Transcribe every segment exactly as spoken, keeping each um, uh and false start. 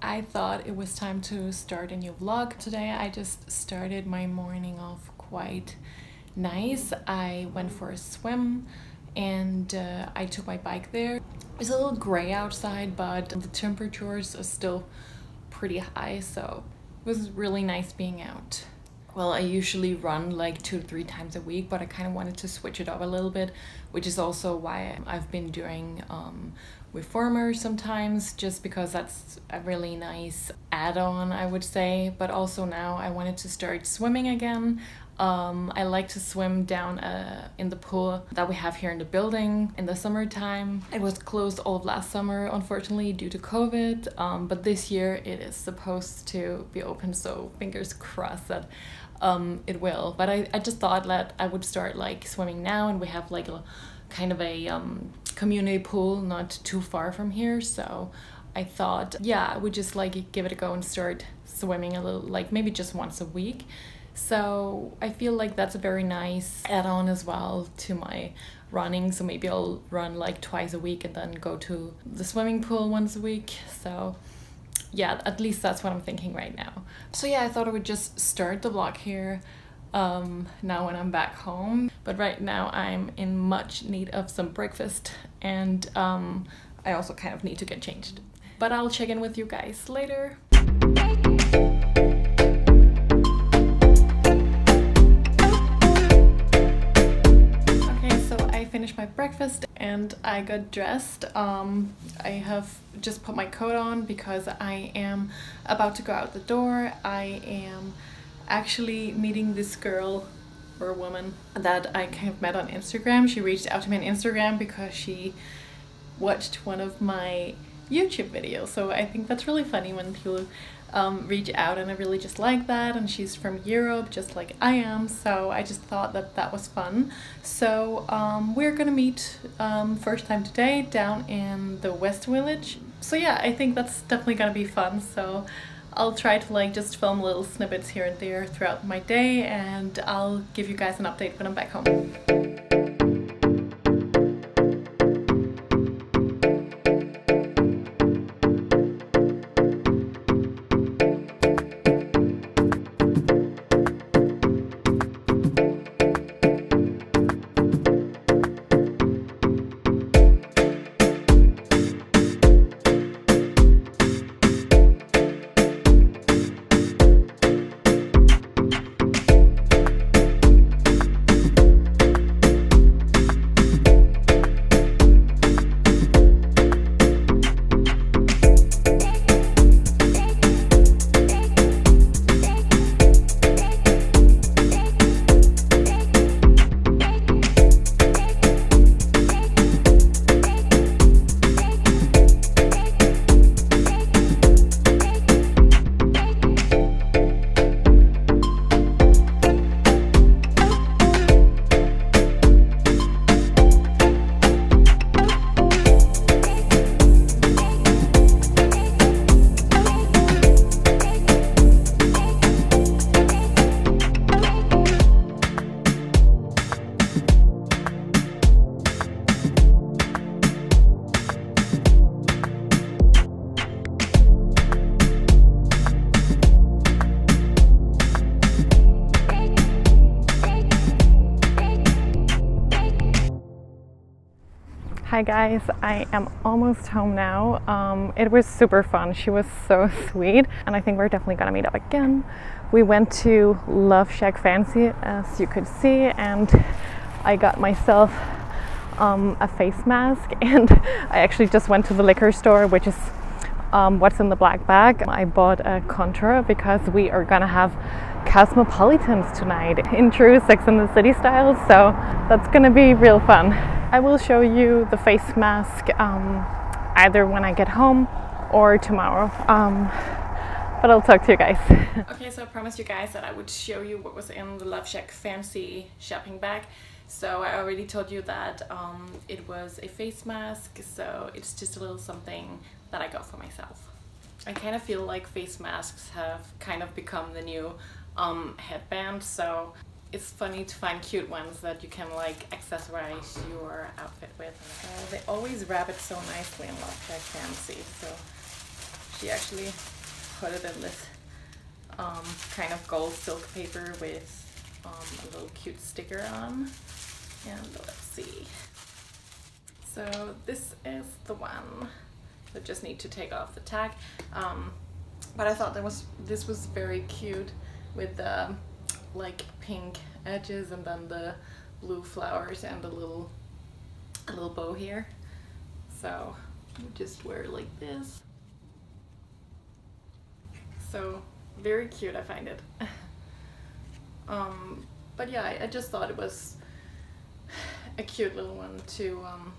I thought it was time to start a new vlog. Today I just started my morning off quite nice. I went for a swim and uh, I took my bike there. It's a little gray outside, but the temperatures are still pretty high, so it was really nice being out. Well, I usually run like two to three times a week, but I kind of wanted to switch it up a little bit, which is also why I've been doing um, reformer sometimes, just because that's a really nice add-on, I would say. But also now I wanted to start swimming again. Um, I like to swim down uh, in the pool that we have here in the building in the summertime. It was closed all of last summer, unfortunately, due to COVID, um, but this year it is supposed to be open, so fingers crossed that um, it will. But I, I just thought that I would start like swimming now, and we have like a kind of a um, community pool not too far from here, so I thought, yeah, I would just like give it a go and start swimming a little, like maybe just once a week. So I feel like that's a very nice add-on as well to my running. So maybe I'll run like twice a week and then go to the swimming pool once a week. So yeah, at least that's what I'm thinking right now. So yeah, I thought I would just start the vlog here um, now when I'm back home. But right now I'm in much need of some breakfast, and um, I also kind of need to get changed. But I'll check in with you guys later. My breakfast and I got dressed. um, I have just put my coat on because I am about to go out the door. I am actually meeting this girl or woman that I kind of met on Instagram. She reached out to me on Instagram because she watched one of my YouTube videos, so I think that's really funny when people um, reach out, and I really just like that. And she's from Europe just like I am, so I just thought that that was fun. So um, we're gonna meet um, first time today down in the West Village, so yeah, I think that's definitely gonna be fun. So I'll try to like just film little snippets here and there throughout my day, and I'll give you guys an update when I'm back home. Hi guys, I am almost home now. Um, it was super fun. She was so sweet and I think we're definitely gonna meet up again. We went to LoveShackFancy as you could see, and I got myself um, a face mask, and I actually just went to the liquor store, which is um, what's in the black bag. I bought a contour because we are gonna have Cosmopolitans tonight in true Sex and the City style, so that's gonna be real fun. I will show you the face mask um, either when I get home or tomorrow, um, but I'll talk to you guys. Okay, so I promised you guys that I would show you what was in the LoveShackFancy shopping bag. So I already told you that um, it was a face mask, so it's just a little something that I got for myself. I kind of feel like face masks have kind of become the new um, headband, so it's funny to find cute ones that you can like accessorize your outfit with. Uh, they always wrap it so nicely in LoveShackFancy. So she actually put it in this um, kind of gold silk paper with um, a little cute sticker on. And let's see. So this is the one. I just need to take off the tag. Um, but I thought that was this was very cute with the like pink edges and then the blue flowers and a little a little bow here. So you just wear it like this. So very cute, I find it. um, but yeah, I, I just thought it was a cute little one to um,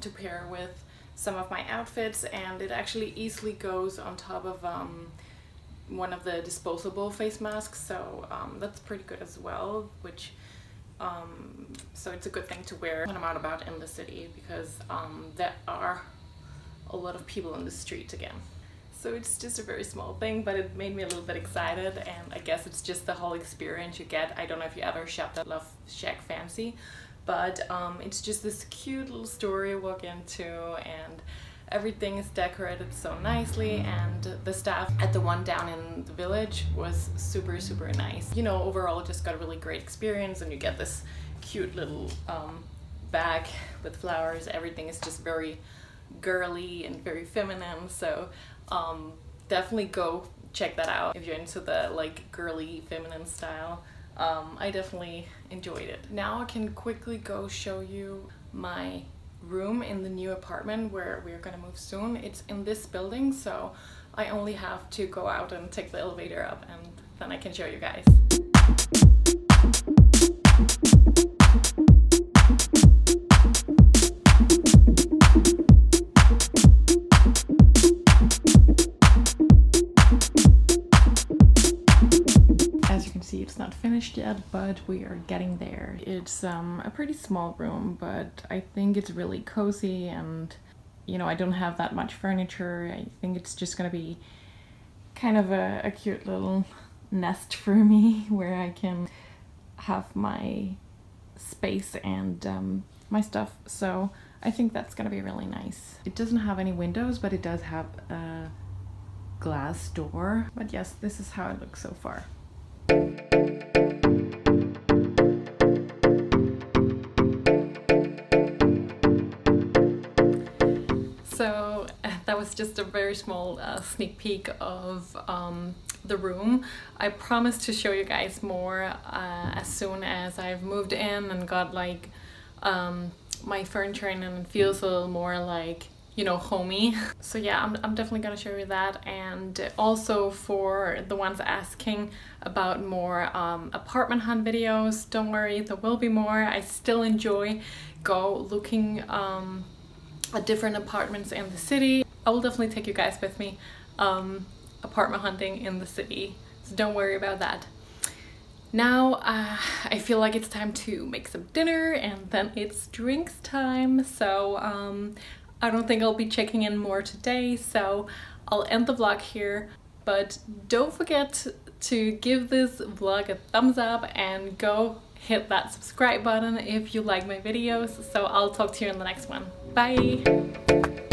to pair with some of my outfits, and it actually easily goes on top of um, one of the disposable face masks, so um, that's pretty good as well, which um, so it's a good thing to wear when I'm out about in the city, because um, there are a lot of people in the street again. So it's just a very small thing, but it made me a little bit excited, and I guess it's just the whole experience you get. I don't know if you ever shopped at LoveShackFancy, but um, it's just this cute little store you walk into, and everything is decorated so nicely, and the staff at the one down in the village was super super nice. You know, overall just got a really great experience, and you get this cute little um, bag with flowers. Everything is just very girly and very feminine, so um, definitely go check that out if you're into the like girly feminine style. Um, I definitely enjoyed it. Now I can quickly go show you my room in the new apartment where we're gonna move soon. It's in this building, so I only have to go out and take the elevator up, and then I can show you guys. It's not finished yet, but we are getting there. It's um, a pretty small room, but I think it's really cozy, and you know, I don't have that much furniture. I think it's just gonna be kind of a, a cute little nest for me where I can have my space and um, my stuff, so I think that's gonna be really nice. It doesn't have any windows, but it does have a glass door. But yes, this is how it looks so far. So that was just a very small uh, sneak peek of um, the room. I promised to show you guys more uh, as soon as I've moved in and got like um, my furniture in, and it feels a little more like, you know, homey. So yeah, I'm, I'm definitely gonna show you that. And also for the ones asking about more um, apartment hunt videos, don't worry, there will be more. I still enjoy go looking um, at different apartments in the city. I will definitely take you guys with me um, apartment hunting in the city, so don't worry about that. Now uh, I feel like it's time to make some dinner, and then it's drinks time, so um, I don't think I'll be checking in more today, so I'll end the vlog here. But don't forget to give this vlog a thumbs up and go hit that subscribe button if you like my videos. So I'll talk to you in the next one. Bye!